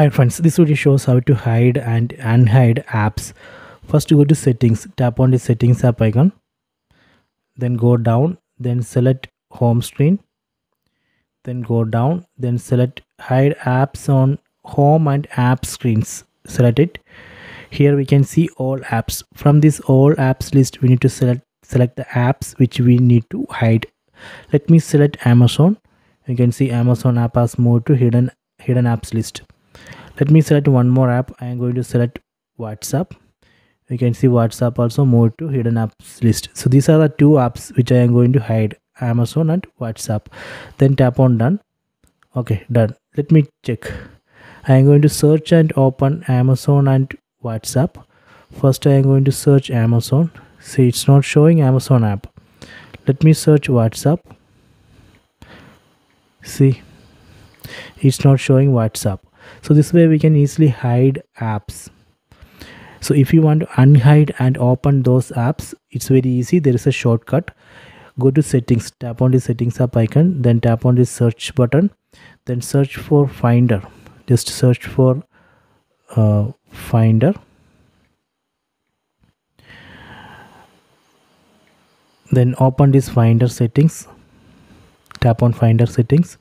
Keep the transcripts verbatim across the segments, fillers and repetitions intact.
Hi friends, this video shows how to hide and unhide apps. First you go to settings, tap on the settings app icon, then go down, then select home screen, then go down, then select hide apps on home and app screens, select it. Here we can see all apps. From this all apps list we need to select select the apps which we need to hide. Let me select Amazon. You can see Amazon app has moved to hidden hidden apps list. Let me select one more app. I am going to select WhatsApp. You can see WhatsApp also moved to hidden apps list. So these are the two apps which I am going to hide, Amazon and WhatsApp. Then tap on done. Okay, done. Let me check. I am going to search and open Amazon and WhatsApp. First I am going to search Amazon. See, it's not showing Amazon app. Let me search WhatsApp. See, it's not showing WhatsApp. So this way we can easily hide apps. So if you want to unhide and open those apps, it's very easy. There is a shortcut. Go to settings, tap on the settings app icon, then tap on the search button, then search for Finder. Just search for uh, Finder. Then open this Finder settings, tap on Finder settings.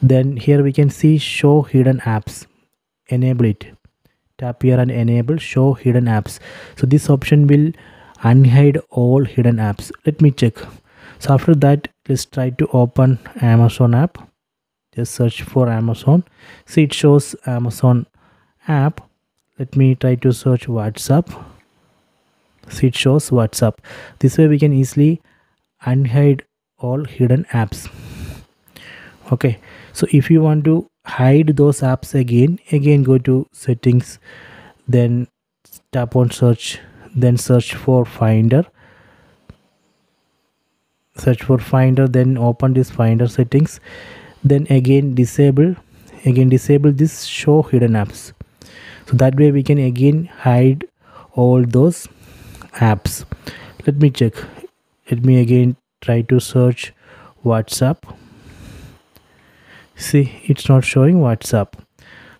Then here we can see show hidden apps, enable it. Tap here and enable show hidden apps. So this option will unhide all hidden apps. Let me check. So after that, let's try to open Amazon app. Just search for Amazon. See, it shows Amazon app. Let me try to search WhatsApp. See, it shows WhatsApp. This way we can easily unhide all hidden apps. Okay, so if you want to hide those apps again again go to settings, then tap on search, then search for Finder, search for Finder, then open this Finder settings, then again disable again disable this show hidden apps. So that way we can again hide all those apps. Let me check. Let me again try to search WhatsApp. See, it's not showing WhatsApp.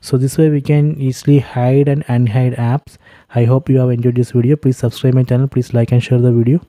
So this way we can easily hide and unhide apps. I hope you have enjoyed this video. Please subscribe my channel. Please like and share the video.